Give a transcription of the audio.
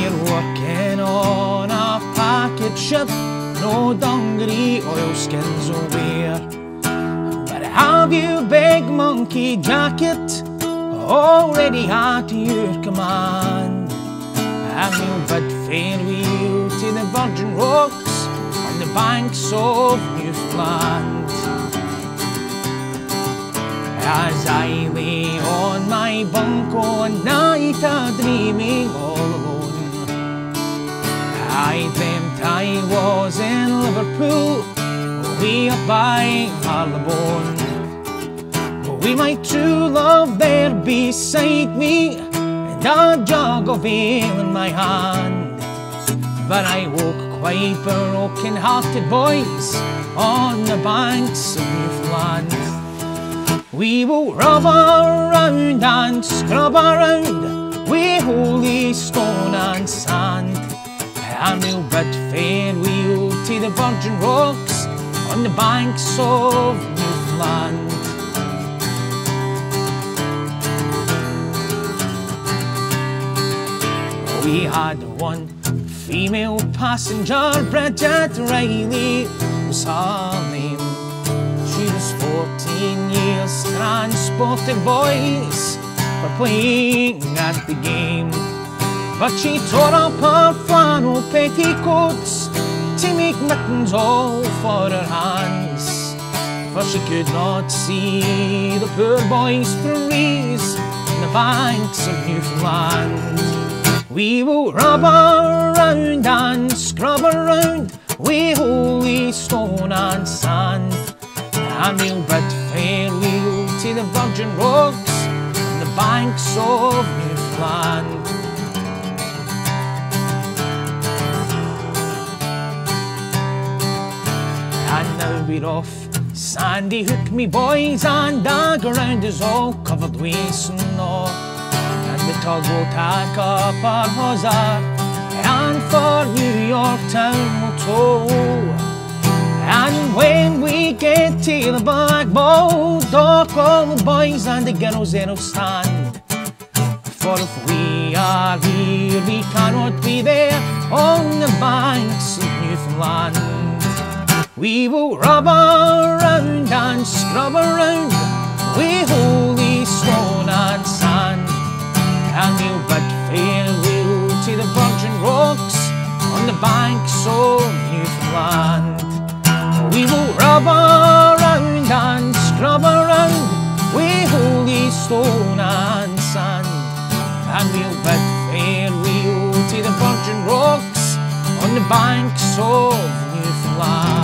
you're working on a packet ship, no dungaree oilskins or wear. But have you big monkey jacket already at your command? And we'll bid farewell to the virgin rocks on the banks of Newfoundland. As I lay on my bunk all night a-dreaming all alone, I dreamt I was in Liverpool, way up by Harborne, with my true love there beside me, and a jug of ale in my hand. But I woke quite broken-hearted, boys, on the banks of Newfoundland. We will rub around and scrub around with holy stone and sand, and we'll bid farewell to the virgin rocks on the banks of Newfoundland. We had one female passenger, Bridget Riley was her name. She was 14 years transported, boys, for playing at the game. But she tore up her flannel petticoats to make mittens all for her hands, for she could not see the poor boys through rees in the banks of Newfoundland. We will rub around and scrub around with holy stone and sand, and we'll bid farewell to the virgin rocks on the banks of Newfoundland. And now we're off Sandy Hook, me boys, and the ground is all covered with snow, and the tug will tack up our hawser, and for New York town we'll tow. And when we get to the Blackball dock, all the boys and the girls there'll stand, for if we are here we cannot be there on the banks of Newfoundland. We will rub around and scrub around with holy stone and sand, and we'll bid farewell to the virgin rocks on the banks of Newfoundland. We will rub around and scrub around with holy stone and sand, and we'll bid farewell to the virgin rocks on the banks of Newfoundland.